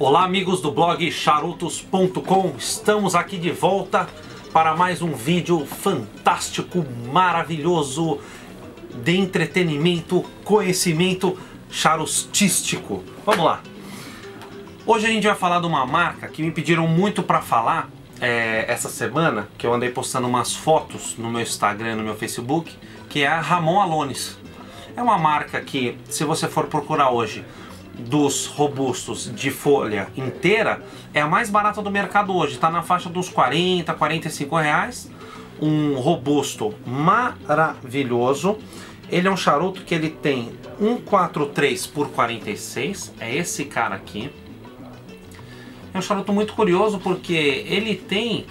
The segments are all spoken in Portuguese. Olá amigos do blog charutos.com, estamos aqui de volta para mais um vídeo fantástico, maravilhoso, de entretenimento, conhecimento charutístico. Vamos lá! Hoje a gente vai falar de uma marca que me pediram muito para falar essa semana, que eu andei postando umas fotos no meu Instagram e no meu Facebook, que é a Ramon Allones. É uma marca que, se você for procurar hoje, dos robustos de folha inteira, é a mais barata do mercado hoje, está na faixa dos 40, 45 reais, um robusto maravilhoso. Ele é um charuto que ele tem 143 por 46, é esse cara aqui. É um charuto muito curioso porque ele tem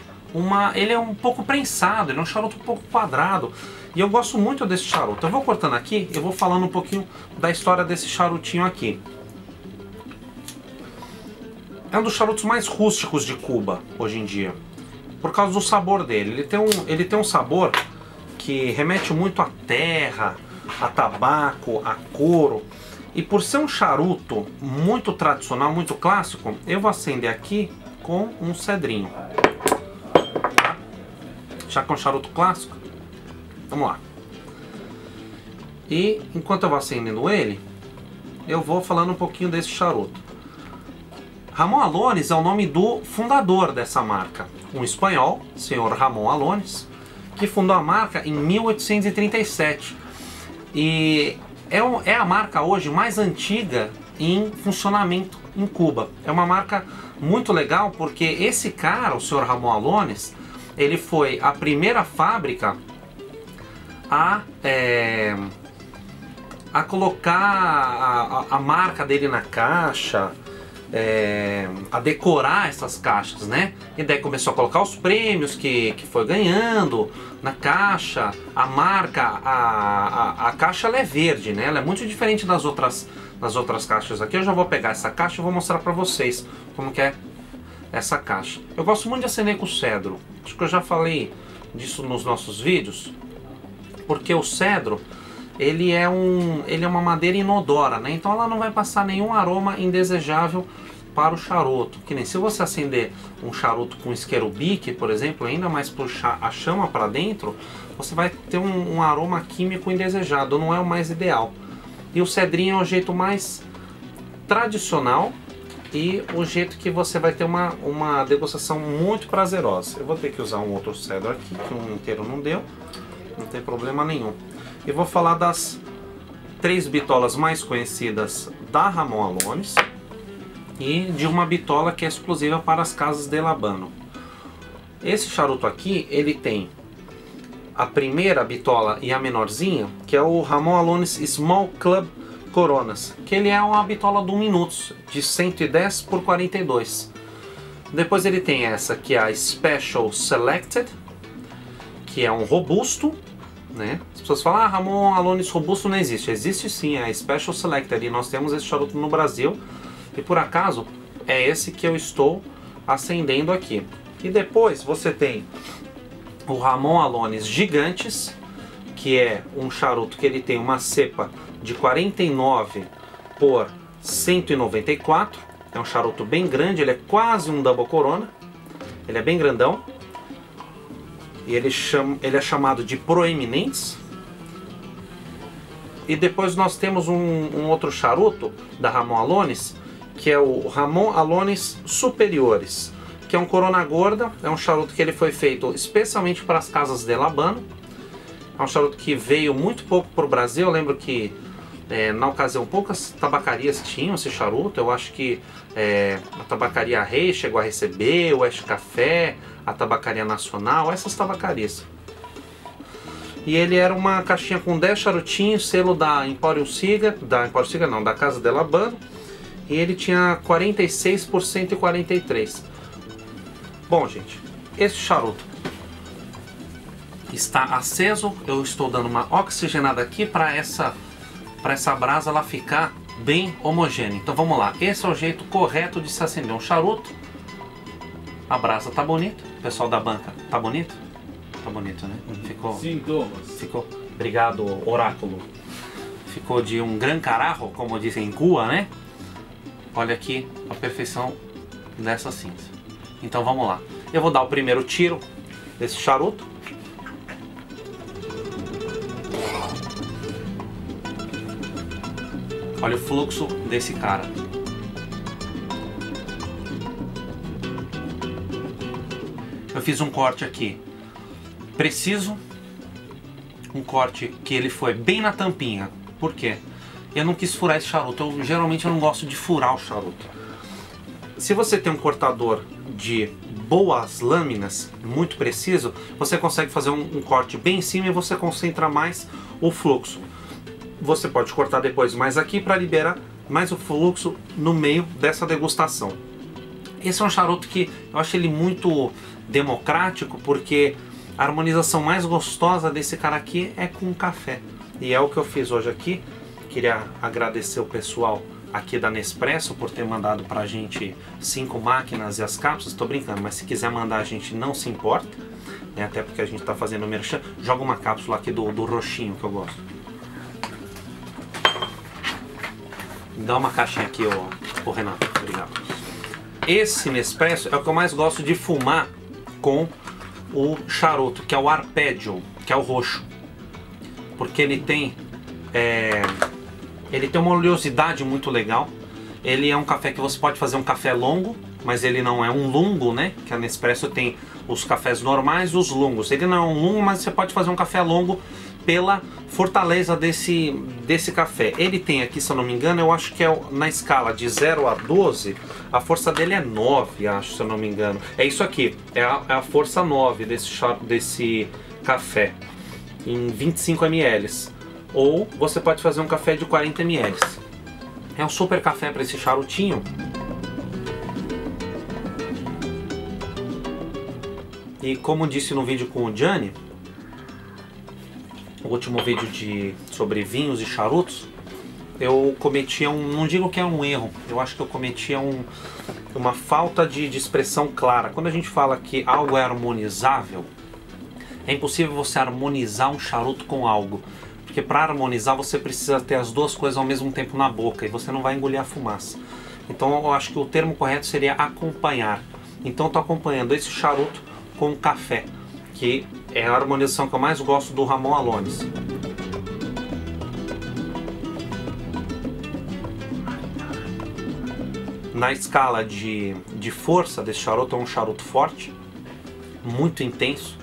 ele é um pouco prensado, ele é um charuto um pouco quadrado. E eu gosto muito desse charuto. Eu vou cortando aqui, eu vou falando um pouquinho da história desse charutinho aqui. É um dos charutos mais rústicos de Cuba, hoje em dia, por causa do sabor dele. Ele tem um sabor que remete muito à terra, a tabaco, a couro. E por ser um charuto muito tradicional, muito clássico, eu vou acender aqui com um cedrinho. Já que é um charuto clássico, vamos lá. E enquanto eu vou acendendo ele, eu vou falando um pouquinho desse charuto. Ramon Allones é o nome do fundador dessa marca, um espanhol, senhor Ramon Allones, que fundou a marca em 1837. E é a marca hoje mais antiga em funcionamento em Cuba. É uma marca muito legal porque esse cara, o senhor Ramon Allones, ele foi a primeira fábrica a colocar a marca dele na caixa, a decorar essas caixas, né? E daí começou a colocar os prêmios que foi ganhando na caixa. A marca, a caixa ela é verde, né? Ela é muito diferente das outras caixas aqui. Eu já vou pegar essa caixa e vou mostrar pra vocês como que é essa caixa. Eu gosto muito de acender com o cedro. Acho que eu já falei disso nos nossos vídeos, porque o cedro ele é uma madeira inodora, né? Então ela não vai passar nenhum aroma indesejável para o charuto. Que nem se você acender um charuto com isqueiro bique, por exemplo, ainda mais puxar a chama para dentro, você vai ter um aroma químico indesejado, não é o mais ideal. E o cedrinho é o jeito mais tradicional e o jeito que você vai ter uma degustação muito prazerosa. Eu vou ter que usar um outro cedro aqui, que um inteiro não deu, não tem problema nenhum. Eu vou falar das três bitolas mais conhecidas da Ramon Allones e de uma bitola que é exclusiva para as Casas de Labano. Esse charuto aqui, ele tem a primeira bitola e a menorzinha, que é o Ramon Allones Small Club Coronas, que ele é uma bitola de 1 minuto, de 110 por 42. Depois ele tem essa, que é a Special Selected, que é um robusto, né? As pessoas falam, ah, Ramon Allones robusto não existe. Existe sim, é a Special Selected, e nós temos esse charuto no Brasil, e por acaso é esse que eu estou acendendo aqui. E depois você tem o Ramon Allones Gigantes, que é um charuto que ele tem uma cepa de 49 por 194, é um charuto bem grande, ele é quase um double corona, ele é bem grandão. E ele é chamado de Proeminentes. E depois nós temos um outro charuto da Ramon Allones, que é o Ramon Allones Superiores, que é um corona gorda, é um charuto que ele foi feito especialmente para as Casas de Labano. É um charuto que veio muito pouco para o Brasil. Eu lembro que na ocasião poucas tabacarias tinham esse charuto. Eu acho que a Tabacaria Rei chegou a receber, o Oeste Café, a Tabacaria Nacional, essas tabacarias. E ele era uma caixinha com 10 charutinhos, selo da da Casa de Labano, e ele tinha 46 por 143. Bom, gente, esse charuto está aceso, eu estou dando uma oxigenada aqui para essa brasa ela ficar bem homogênea. Então vamos lá, esse é o jeito correto de se acender um charuto. A brasa tá bonita, o pessoal da banca, tá bonito? Tá bonito, né? Ficou. Sintomas. Ficou. Obrigado, oráculo. Ficou de um gran carajo, como dizem em Cuba, né? Olha aqui a perfeição dessa cinza. Então vamos lá. Eu vou dar o primeiro tiro desse charuto. Olha o fluxo desse cara. Eu fiz um corte aqui preciso, um corte que ele foi bem na tampinha. Por quê? Eu não quis furar esse charuto. Eu geralmente não gosto de furar o charuto. Se você tem um cortador de boas lâminas, muito preciso, você consegue fazer um corte bem em cima e você concentra mais o fluxo. Você pode cortar depois mais aqui para liberar mais o fluxo no meio dessa degustação. Esse é um charuto que eu acho ele muito democrático, porque a harmonização mais gostosa desse cara aqui é com café. E é o que eu fiz hoje aqui. Queria agradecer o pessoal aqui da Nespresso por ter mandado pra gente 5 máquinas e as cápsulas. Tô brincando, mas se quiser mandar a gente não se importa, né? Até porque a gente tá fazendo merchan. Joga uma cápsula aqui do roxinho que eu gosto. Dá uma caixinha aqui, ô Renato. Obrigado. Esse Nespresso é o que eu mais gosto de fumar com o charuto, que é o Arpeggio, que é o roxo. Porque ele tem uma oleosidade muito legal. Ele é um café que você pode fazer um café longo, mas ele não é um lungo, né? Que a Nespresso tem os cafés normais e os longos. Ele não é um lungo, mas você pode fazer um café longo pela fortaleza desse café. Ele tem aqui, se eu não me engano, eu acho que é na escala de 0 a 12, a força dele é 9, acho, se eu não me engano. É isso aqui, é a força 9 desse café, em 25 ml. Ou você pode fazer um café de 40 ml. É um super café para esse charutinho. E como disse no vídeo com o Gianni, o último vídeo sobre vinhos e charutos, eu cometia não digo que é um erro, eu acho que eu cometia uma falta de expressão clara. Quando a gente fala que algo é harmonizável, é impossível você harmonizar um charuto com algo. Porque para harmonizar você precisa ter as duas coisas ao mesmo tempo na boca e você não vai engolir a fumaça. Então eu acho que o termo correto seria acompanhar. Então eu estou acompanhando esse charuto com o café, que é a harmonização que eu mais gosto do Ramon Allones. Na escala de força desse charuto, é um charuto forte, muito intenso,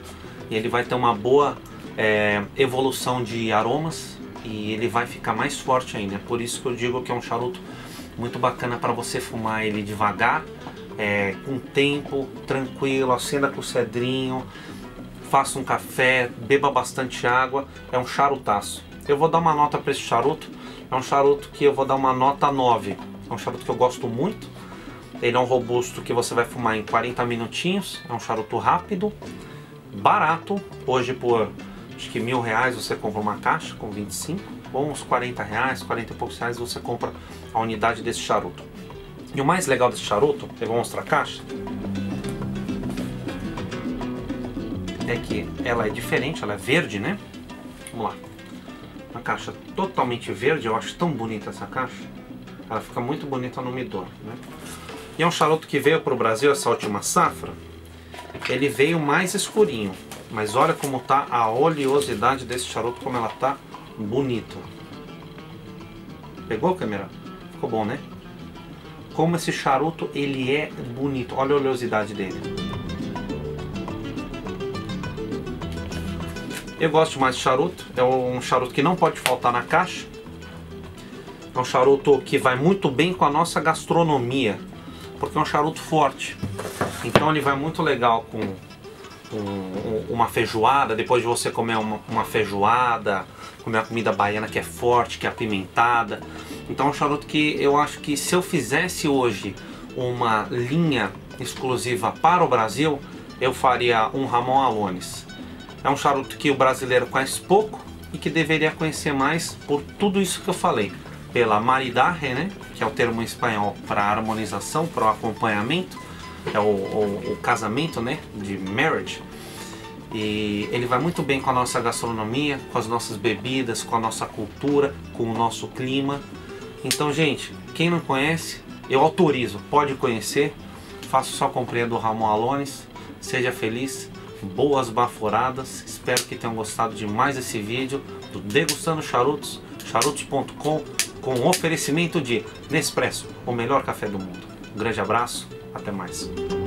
e ele vai ter uma boa evolução de aromas e ele vai ficar mais forte ainda. Por isso que eu digo que é um charuto muito bacana para você fumar ele devagar, com tempo, tranquilo, acenda com o cedrinho, faça um café, beba bastante água. É um charutaço. Eu vou dar uma nota para esse charuto. É um charuto que eu vou dar uma nota 9. É um charuto que eu gosto muito. Ele é um robusto que você vai fumar em 40 minutinhos. É um charuto rápido, barato. Hoje por acho que R$1.000 você compra uma caixa com 25, ou uns R$40, 40 e poucos reais você compra a unidade desse charuto. E o mais legal desse charuto, eu vou mostrar a caixa, é que ela é diferente, ela é verde, né? Vamos lá. Uma caixa totalmente verde, eu acho tão bonita essa caixa. Ela fica muito bonita no umidor, né? E é um charuto que veio para o Brasil, essa última safra, ele veio mais escurinho. Mas olha como tá a oleosidade desse charuto, como ela tá bonita. Pegou, câmera? Ficou bom, né? Como esse charuto, ele é bonito. Olha a oleosidade dele. Eu gosto mais de charuto. É um charuto que não pode faltar na caixa. É um charuto que vai muito bem com a nossa gastronomia, porque é um charuto forte. Então ele vai muito legal com uma feijoada, depois de você comer uma feijoada, comer uma comida baiana que é forte, que é apimentada. Então é um charuto que eu acho que se eu fizesse hoje uma linha exclusiva para o Brasil, eu faria um Ramon Allones. É um charuto que o brasileiro conhece pouco e que deveria conhecer mais por tudo isso que eu falei. Pela maridagem, né, que é o termo em espanhol para harmonização, para o acompanhamento. É o casamento, né, de marriage. E ele vai muito bem com a nossa gastronomia, com as nossas bebidas, com a nossa cultura, com o nosso clima. Então, gente, quem não conhece, Eu autorizo, pode conhecer. Faço só comprinha do Ramon Allones. Seja feliz, boas baforadas. Espero que tenham gostado de mais esse vídeo do Degustando Charutos, charutos.com, com oferecimento de Nespresso, o melhor café do mundo. Um grande abraço, até mais.